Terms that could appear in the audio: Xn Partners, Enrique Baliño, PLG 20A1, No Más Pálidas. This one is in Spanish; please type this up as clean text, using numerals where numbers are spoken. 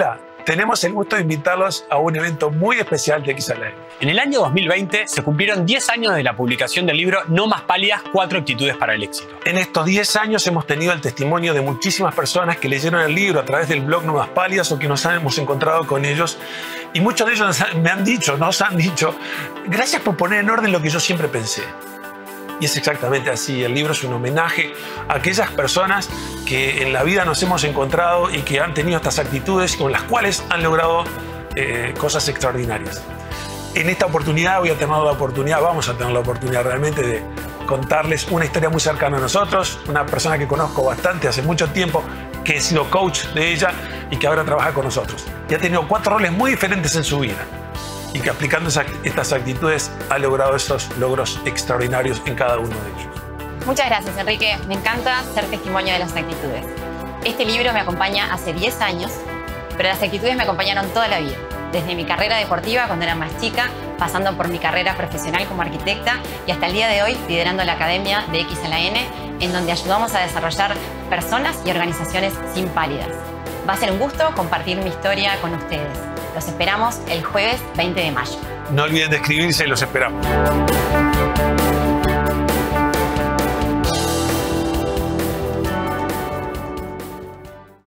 Hola, tenemos el gusto de invitarlos a un evento muy especial de Xn. En el año 2020 se cumplieron 10 años de la publicación del libro No Más Pálidas, 4 actitudes para el éxito. En estos 10 años hemos tenido el testimonio de muchísimas personas que leyeron el libro a través del blog No Más Pálidas o que nos hemos encontrado con ellos. Y muchos de ellos nos han dicho, gracias por poner en orden lo que yo siempre pensé. Y es exactamente así. El libro es un homenaje a aquellas personas que en la vida nos hemos encontrado y que han tenido estas actitudes con las cuales han logrado cosas extraordinarias. En esta oportunidad vamos a tener la oportunidad realmente de contarles una historia muy cercana a nosotros, una persona que conozco bastante hace mucho tiempo, que he sido coach de ella y que ahora trabaja con nosotros. Y ha tenido 4 roles muy diferentes en su vida, y que aplicando estas actitudes ha logrado esos logros extraordinarios en cada uno de ellos. Muchas gracias, Enrique. Me encanta ser testimonio de las actitudes. Este libro me acompaña hace 10 años, pero las actitudes me acompañaron toda la vida. Desde mi carrera deportiva, cuando era más chica, pasando por mi carrera profesional como arquitecta y hasta el día de hoy liderando la Academia de Xn, en donde ayudamos a desarrollar personas y organizaciones sin pálidas. Va a ser un gusto compartir mi historia con ustedes. Los esperamos el jueves 20 de mayo. No olviden de escribirse, los esperamos.